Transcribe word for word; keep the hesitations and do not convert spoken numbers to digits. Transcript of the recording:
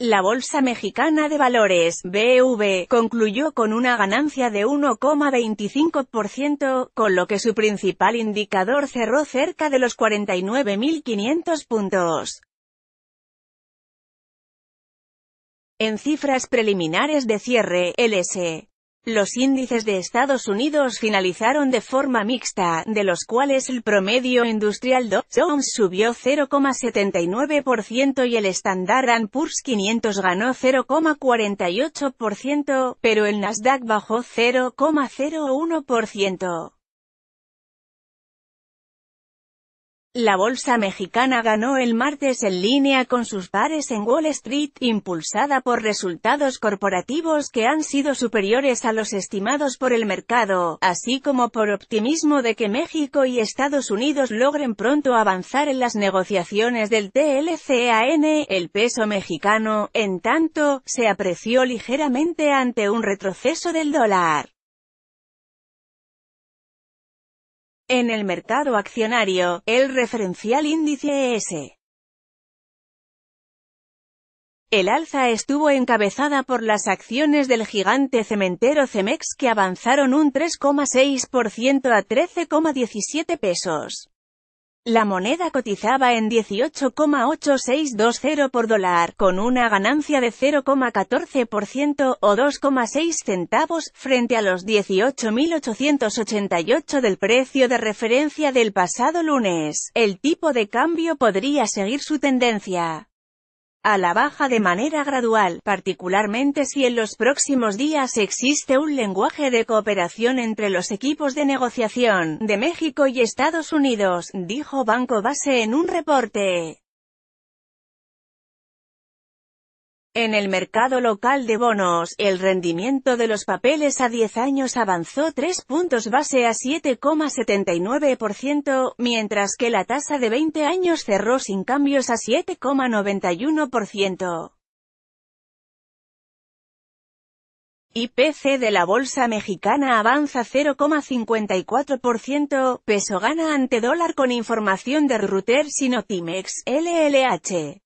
La Bolsa Mexicana de Valores, B M V, concluyó con una ganancia de uno coma veinticinco por ciento, con lo que su principal indicador cerró cerca de los cuarenta y nueve mil quinientos puntos. En cifras preliminares de cierre, el ese. Los índices de Estados Unidos finalizaron de forma mixta, de los cuales el promedio industrial Dow Jones subió cero coma setenta y nueve por ciento y el Standard and Poor's quinientos ganó cero coma cuarenta y ocho por ciento, pero el Nasdaq bajó cero coma cero uno por ciento. La bolsa mexicana ganó el martes en línea con sus pares en Wall Street, impulsada por resultados corporativos que han sido superiores a los estimados por el mercado, así como por optimismo de que México y Estados Unidos logren pronto avanzar en las negociaciones del T L C A N. El peso mexicano, en tanto, se apreció ligeramente ante un retroceso del dólar. En el mercado accionario, el referencial índice ese. El alza estuvo encabezada por las acciones del gigante cementero Cemex, que avanzaron un tres coma seis por ciento a trece coma diecisiete pesos. La moneda cotizaba en dieciocho coma ochenta y seis dólares por dólar, con una ganancia de cero coma catorce por ciento o dos coma seis centavos, frente a los dieciocho mil ochocientos ochenta y ocho del precio de referencia del pasado lunes. El tipo de cambio podría seguir su tendencia a la baja de manera gradual, particularmente si en los próximos días existe un lenguaje de cooperación entre los equipos de negociación de México y Estados Unidos, dijo Banco Base en un reporte. En el mercado local de bonos, el rendimiento de los papeles a diez años avanzó tres puntos base a siete coma setenta y nueve por ciento, mientras que la tasa de veinte años cerró sin cambios a siete coma noventa y uno por ciento. I P C de la bolsa mexicana avanza cero coma cincuenta y cuatro por ciento, peso gana ante dólar con información de Reuters y Notimex, L L H.